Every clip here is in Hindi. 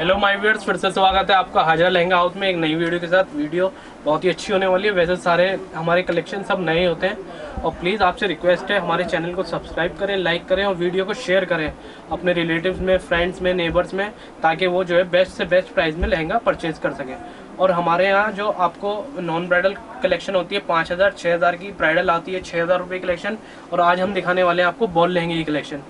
हेलो माय व्यूअर्स, फिर से स्वागत है आपका हाजरा लहंगा हाउस में एक नई वीडियो के साथ। वीडियो बहुत ही अच्छी होने वाली है। वैसे सारे हमारे कलेक्शन सब नए होते हैं और प्लीज़ आपसे रिक्वेस्ट है हमारे चैनल को सब्सक्राइब करें, लाइक करें और वीडियो को शेयर करें अपने रिलेटिव्स में, फ्रेंड्स में, नेबर्स में, ताकि वो जो है बेस्ट से बेस्ट प्राइस में लहंगा परचेज़ कर सकें। और हमारे यहाँ जो आपको नॉन ब्राइडल कलेक्शन होती है 5000, 6000 की, ब्राइडल आती है 6000 रुपये कलेक्शन। और आज हम दिखाने वाले हैं आपको बॉल लहंगे की कलेक्शन।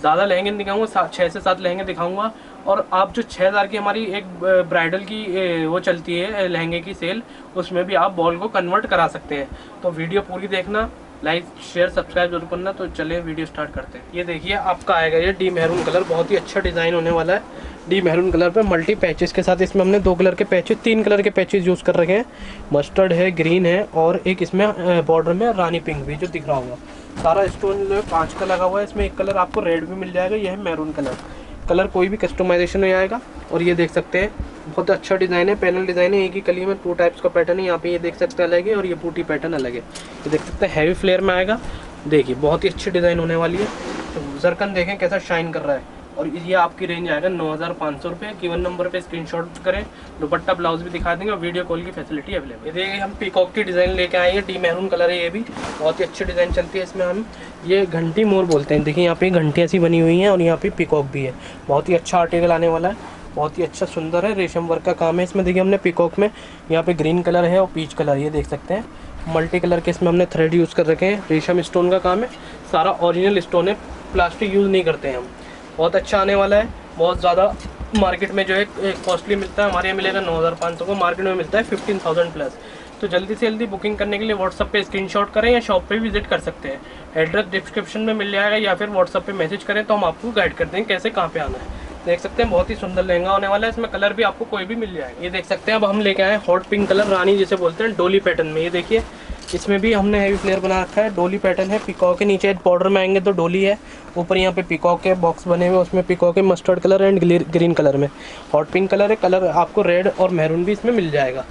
ज़्यादा लहंगे नहीं दिखाऊँगा, 6 से 7 लहंगे दिखाऊँगा। और आप जो 6000 की हमारी एक ब्राइडल की वो चलती है लहंगे की सेल, उसमें भी आप बॉल को कन्वर्ट करा सकते हैं। तो वीडियो पूरी देखना, लाइक शेयर सब्सक्राइब जरूर करना। तो चलिए वीडियो स्टार्ट करते हैं। ये देखिए आपका आएगा ये डी मेहरून कलर, बहुत ही अच्छा डिज़ाइन होने वाला है। डी मेहरून कलर पे मल्टी पैचेस के साथ, इसमें हमने 2 कलर के पैचेस, 3 कलर के पैचेस यूज़ कर रखे हैं। मस्टर्ड है, ग्रीन है और एक इसमें बॉर्डर में रानी पिंक भी जो दिख रहा होगा। सारा स्टोन 5 का लगा हुआ है, इसमें एक कलर आपको रेड भी मिल जाएगा। यह है मेहरून कलर, कलर कोई भी कस्टमाइजेशन नहीं आएगा। और ये देख सकते हैं बहुत अच्छा डिज़ाइन है, पैनल डिज़ाइन है। एक ही कली में 2 टाइप्स का पैटर्न है। यहाँ पे ये देख सकते हैं अलग है और ये बूटी पैटर्न अलग है। ये देख सकते हैं हैवी फ्लेयर में आएगा। देखिए बहुत ही अच्छी डिज़ाइन होने वाली है। तो जरकन देखें कैसा शाइन कर रहा है। और ये आपकी रेंज आएगा 9500 रुपये। गिवन नंबर पे स्क्रीनशॉट करें, दुपट्टा ब्लाउज भी दिखा देंगे और वीडियो कॉल की फैसिलिटी अवेलेबल है। देखिए हम पीकॉक की डिज़ाइन लेके आए हैं। डी मेहरून कलर है, ये भी बहुत ही अच्छी डिज़ाइन चलती है। इसमें हम ये घंटी मोर बोलते हैं। देखिए यहाँ पे घंटी ऐसी बनी हुई है और यहाँ पे पीकॉक भी है। बहुत ही अच्छा आर्टिकल आने वाला है, बहुत ही अच्छा सुंदर है। रेशम वर्क का काम है इसमें। देखिए हमने पीकॉक में यहाँ पे ग्रीन कलर है और पीच कलर, ये देख सकते हैं मल्टी कलर के। इसमें हमने थ्रेड यूज़ कर रखे हैं। रेशम स्टोन का काम है, सारा ओरिजिनल स्टोन है, प्लास्टिक यूज़ नहीं करते हैं हम। बहुत अच्छा आने वाला है। बहुत ज़्यादा मार्केट में जो है कॉस्टली मिलता है, हमारे यहाँ मिलेगा 9500 को, मार्केट में मिलता है 15000 प्लस। तो जल्दी से जल्दी बुकिंग करने के लिए व्हाट्सअप पे स्क्रीनशॉट करें या शॉप पे विजिट कर सकते हैं। एड्रेस डिस्क्रिप्शन में मिल जाएगा या फिर व्हाट्सअप पे मैसेज करें तो हम आपको गाइड कर देंगे कैसे कहाँ पे आना है। देख सकते हैं बहुत ही सुंदर लहंगा होने वाला है। इसमें कलर भी आपको कोई भी मिल जाएगा। ये देख सकते हैं अब हम लेके आए हॉट पिंक कलर, रानी जिसे बोलते हैं, डोली पैटर्न में। ये देखिए इसमें भी हमने हैवी फ्लेयर बना रखा है। डोली पैटर्न है, पिकॉक के नीचे बॉर्डर में आएंगे तो डोली है, ऊपर यहाँ पे पिकॉक के बॉक्स बने हुए, उसमें पिकॉक के mustard colour and green colour में। हॉट पिंक कलर है, कलर आपको रेड और मैरून भी इसमें मिल जाएगा।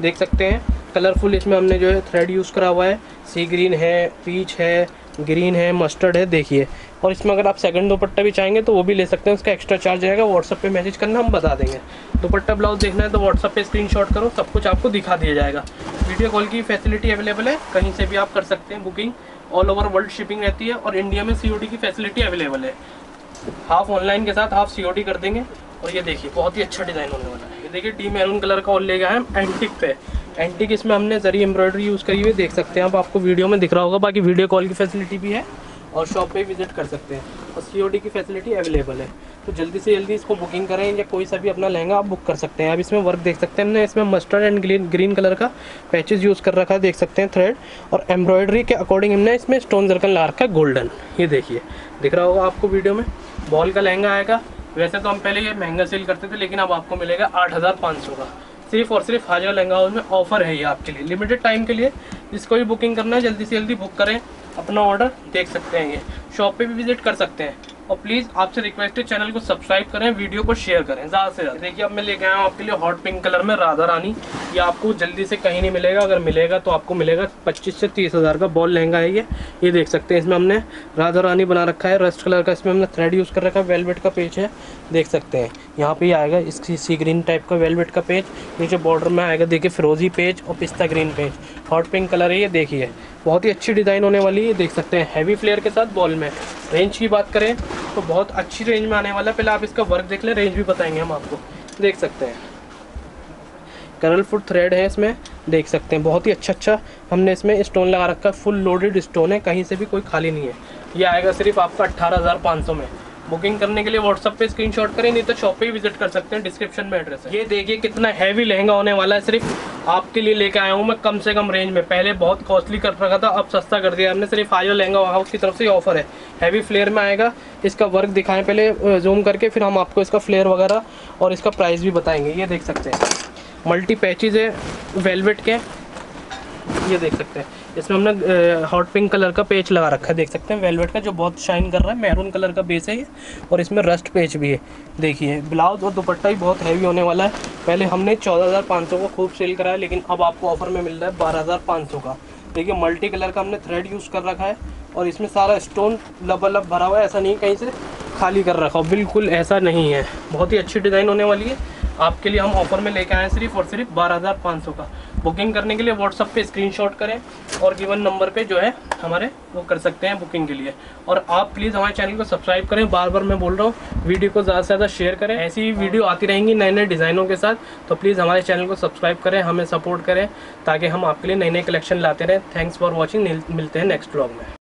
देख सकते हैं कलरफुल, इसमें हमने जो है थ्रेड यूज़ करा हुआ है। सी ग्रीन है, पीच है, ग्रीन है, मस्टर्ड है, देखिए। और इसमें अगर आप सेकंड दुपट्टा भी चाहेंगे तो वो भी ले सकते हैं, उसका एक्स्ट्रा चार्ज रहेगा। व्हाट्सअप पे मैसेज करना, हम बता देंगे। दुपट्टा ब्लाउज देखना है तो व्हाट्सअप पे स्क्रीनशॉट करो, सब कुछ आपको दिखा दिया जाएगा। वीडियो कॉल की फैसिलिटी अवेलेबल है, कहीं से भी आप कर सकते हैं booking. All over world shipping रहती है और इंडिया में COD की फैसिलिटी अवेलेबल है। हाफ ऑनलाइन के साथ हाफ COD कर देंगे। और ये देखिए बहुत ही अच्छा डिज़ाइन होने वाला है। ये देखिए डी मैरून कलर का और ले गए हम एंटिक पे। एंटिक इसमें हमने जरी एम्ब्रॉयडरी यूज़ करी हुई, देख सकते हैं आप, आपको वीडियो में दिख रहा होगा। बाकी वीडियो कॉल की फैसिलिटी भी है और शॉप पे विजिट कर सकते हैं और COD की फैसिलिटी अवेलेबल है। तो जल्दी से जल्दी इसको बुकिंग करें या कोई सा भी अपना लहंगा आप बुक कर सकते हैं। अब इसमें वर्क देख सकते हैं, हमने इसमें मस्टर्ड एंड ग्रीन कलर का पैचेज यूज़ कर रखा है, देख सकते हैं थ्रेड। और एम्ब्रॉयडरी के अकॉर्डिंग हमने इसमें स्टोन जरकन ला रखा है गोल्डन, ये देखिए दिख रहा होगा आपको वीडियो में। बॉल का लहंगा आएगा। वैसे तो हम पहले ये महंगा सेल करते थे, लेकिन अब आपको मिलेगा 8500 का। सिर्फ और सिर्फ हाजरा लहंगा हाउस में ऑफर है ये आपके लिए, लिमिटेड टाइम के लिए। जिसको भी बुकिंग करना है जल्दी से जल्दी बुक करें अपना ऑर्डर। देख सकते हैं ये शॉप पे भी विजिट कर सकते हैं। और प्लीज़ आपसे रिक्वेस्ट है चैनल को सब्सक्राइब करें, वीडियो को शेयर करें ज़्यादा से ज़्यादा। देखिए अब मैं लेके आया हूँ आपके लिए हॉट पिंक कलर में राधा रानी। ये आपको जल्दी से कहीं नहीं मिलेगा, अगर मिलेगा तो आपको मिलेगा 25 से 30 हज़ार का बॉल लहंगा है ये देख सकते हैं। इसमें हमने राधा रानी बना रखा है, रस्ट कलर का इसमें हमने थ्रेड यूज़ कर रखा है। वेलवेट का पेज है, देख सकते हैं यहाँ पर आएगा इसकी सी ग्रीन टाइप का वेलवेट का पेज। नीचे बॉर्डर में आएगा देखिए फिरोजी पेज और पिस्ता ग्रीन पेज। हॉट पिंक कलर है ये, देखिए बहुत ही अच्छी डिज़ाइन होने वाली है। देख सकते हैं हैवी फ्लेयर के साथ बॉल में। रेंज की बात करें तो बहुत अच्छी रेंज में आने वाला है। पहले आप इसका वर्क देख लें, रेंज भी बताएंगे हम आपको। देख सकते हैं करल फुट थ्रेड है इसमें, देख सकते हैं बहुत ही अच्छा हमने इसमें स्टोन लगा रखा है। फुल लोडेड स्टोन है, कहीं से भी कोई खाली नहीं है। ये आएगा सिर्फ आपका 18500 में। बुकिंग करने के लिए व्हाट्सअप पे स्क्रीनशॉट करें, नहीं तो शॉप पे ही विजिट कर सकते हैं, डिस्क्रिप्शन में एड्रेस है। ये देखिए कितना हैवी लहंगा होने वाला है, सिर्फ आपके लिए लेके आया हूँ मैं कम से कम रेंज में। पहले बहुत कॉस्टली कर रखा था, अब सस्ता कर दिया हमने। सिर्फ हाजरा लहंगा हाउस की तरफ से ऑफर है। हैवी फ्लेयर में आएगा। इसका वर्क दिखाएं पहले जूम करके, फिर हम आपको इसका फ्लेयर वगैरह और इसका प्राइस भी बताएंगे। ये देख सकते हैं मल्टी पैचेज है वेलवेट के, ये देख सकते हैं। इसमें हमने हॉट पिंक कलर का पेच लगा रखा है, देख सकते हैं वेलवेट का, जो बहुत शाइन कर रहा है। मैरून कलर का बेस है ये और इसमें रस्ट पेच भी है। देखिए ब्लाउज और दुपट्टा ही बहुत हैवी होने वाला है। पहले हमने 14500 को खूब सेल कराया, लेकिन अब आपको ऑफर में मिल रहा है 12500 का। देखिए मल्टी कलर का हमने थ्रेड यूज़ कर रखा है और इसमें सारा स्टोन लबालब भरा हुआ है, ऐसा नहीं कहीं से खाली कर रखा हो, बिल्कुल ऐसा नहीं है। बहुत ही अच्छी डिज़ाइन होने वाली है, आपके लिए हम ऑफर में लेके आए सिर्फ और सिर्फ 12,500 का। बुकिंग करने के लिए व्हाट्सअप पे स्क्रीनशॉट करें और गिवन नंबर पे जो है हमारे वो कर सकते हैं बुकिंग के लिए। और आप प्लीज़ हमारे चैनल को सब्सक्राइब करें, बार बार मैं बोल रहा हूँ। वीडियो को ज़्यादा से ज़्यादा शेयर करें, ऐसी ही वीडियो आती रहेंगी नए नए डिज़ाइनों के साथ। तो प्लीज़ हमारे चैनल को सब्सक्राइब करें, हमें सपोर्ट करें ताकि हम आपके लिए नए नए कलेक्शन लाते रहें। थैंक्स फॉर वॉचिंग, मिलते हैं नेक्स्ट ब्लॉग में।